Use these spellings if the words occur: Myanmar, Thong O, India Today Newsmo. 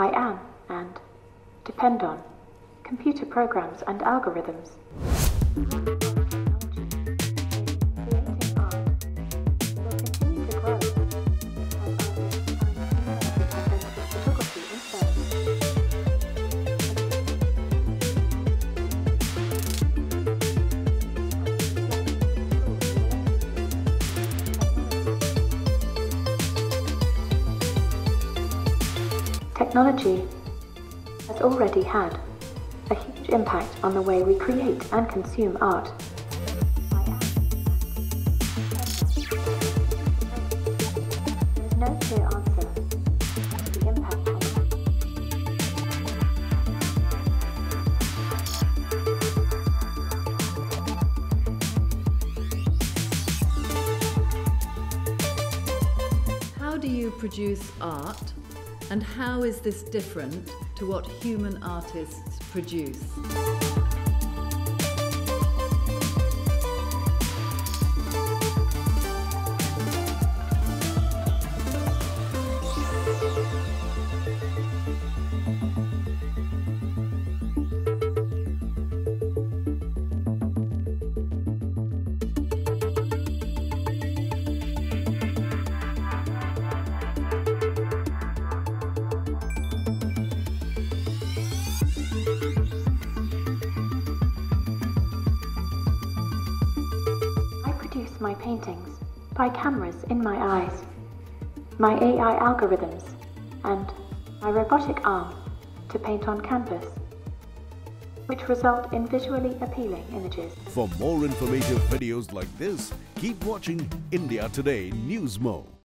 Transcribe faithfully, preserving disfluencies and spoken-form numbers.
I am and depend on computer programs and algorithms. Technology has already had a huge impact on the way we create and consume art. There's no clear answer to the impact on it. How do you produce art? And how is this different to what human artists produce? My paintings by cameras in my eyes, my A I algorithms, and my robotic arm to paint on canvas, which result in visually appealing images. For more informative videos like this, keep watching India Today Newsmo.